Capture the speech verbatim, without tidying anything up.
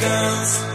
guns.